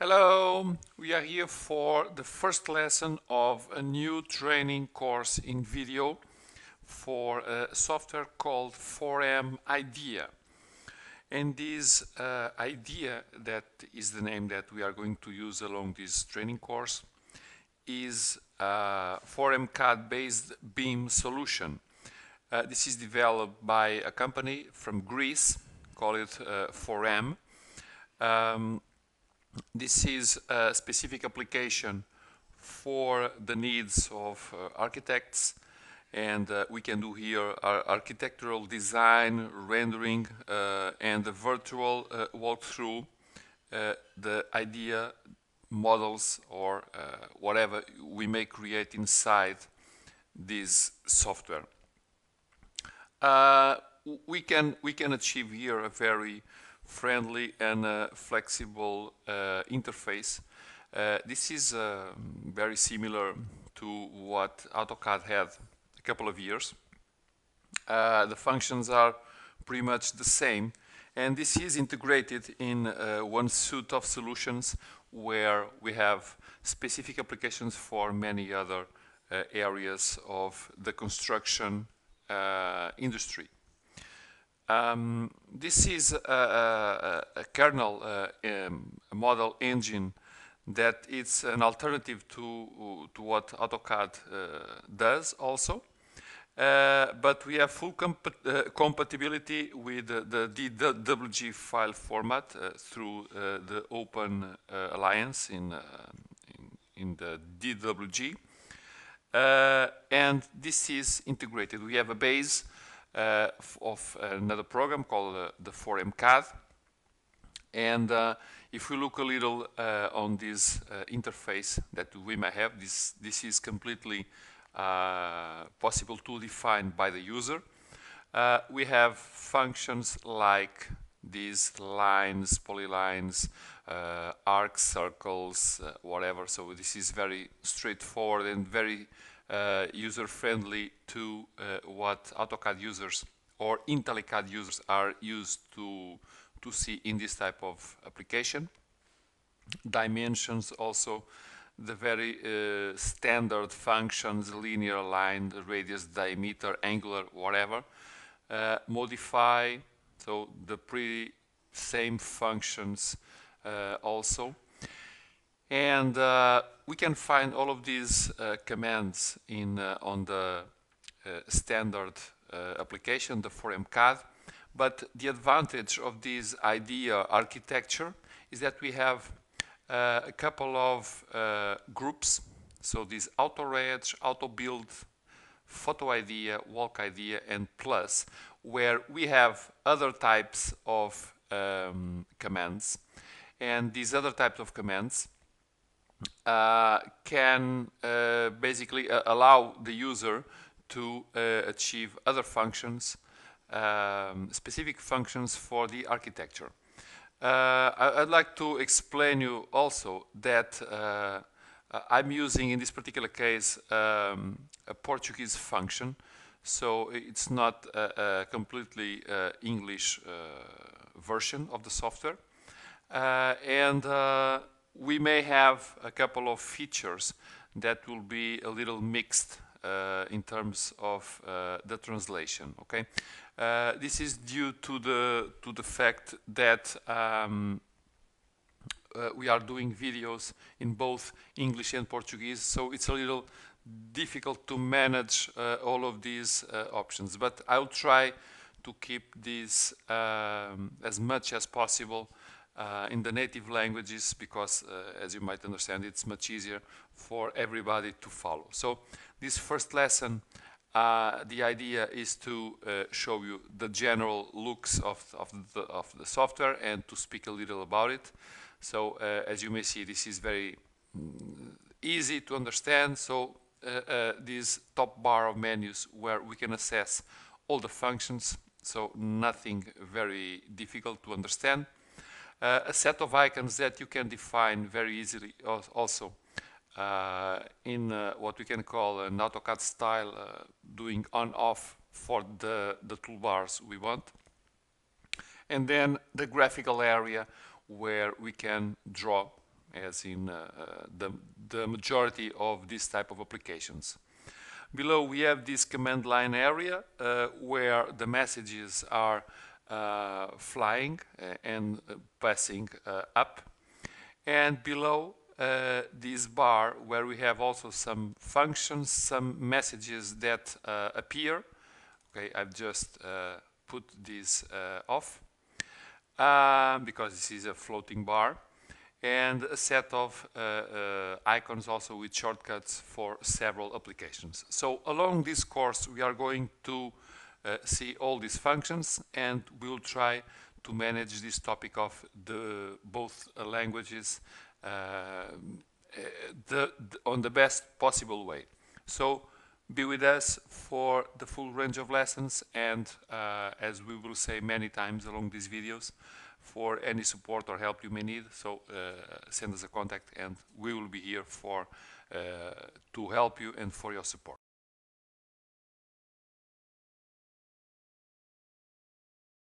Hello, we are here for the first lesson of a new training course in video for a software called 4M IDEA. And this IDEA, that is the name that we are going to use along this training course, is a 4M CAD based BIM solution. This is developed by a company from Greece, call it 4M. This is a specific application for the needs of architects, and we can do here our architectural design, rendering, and a virtual walkthrough, the IDEA models or whatever we may create inside this software. We can achieve here a very friendly and flexible interface. This is very similar to what AutoCAD had a couple of years. The functions are pretty much the same, and this is integrated in one suite of solutions where we have specific applications for many other areas of the construction industry. This is a kernel model engine that it's an alternative to what AutoCAD does also, but we have full compatibility with the DWG file format through the Open Alliance in the DWG, and this is integrated. We have a base of another program called the 4M CAD, and if we look a little on this interface that we may have, this is completely possible to define by the user. We have functions like these lines, polylines, arc circles, whatever. So this is very straightforward and very user-friendly to what AutoCAD users or IntelliCAD users are used to see in this type of application. Dimensions also, the very standard functions, linear, line, radius, diameter, angular, whatever. Modify, so the pretty same functions also. And we can find all of these commands in on the standard application, the 4M CAD. But the advantage of this IDEA architecture is that we have a couple of groups. So this AutoRage, AutoBuild, PhotoIDEA, WalkIDEA, and Plus, where we have other types of commands. And these other types of commands can basically allow the user to achieve other functions, specific functions for the architecture. I'd like to explain you also that I'm using in this particular case a Portuguese function, so it's not a completely English version of the software, and we may have a couple of features that will be a little mixed in terms of the translation. Okay, this is due to the fact that we are doing videos in both English and Portuguese, so it's a little difficult to manage all of these options. But I'll try to keep this as much as possible in the native languages, because as you might understand, it's much easier for everybody to follow. So this first lesson, the idea is to show you the general looks of the software and to speak a little about it. So as you may see, this is very easy to understand. So this top bar of menus where we can assess all the functions, so nothing very difficult to understand. A set of icons that you can define very easily also in what we can call an AutoCAD style, doing on-off for the toolbars we want. And then the graphical area where we can draw as in the majority of this type of applications. Below we have this command line area where the messages are flying and passing up, and below this bar where we have also some functions, some messages that appear. Okay, I've just put this off because this is a floating bar, and a set of icons also with shortcuts for several applications. So along this course we are going to see all these functions, and we'll try to manage this topic of the both languages on the best possible way. So be with us for the full range of lessons, and as we will say many times along these videos, for any support or help you may need, so send us a contact and we will be here for to help you and for your support.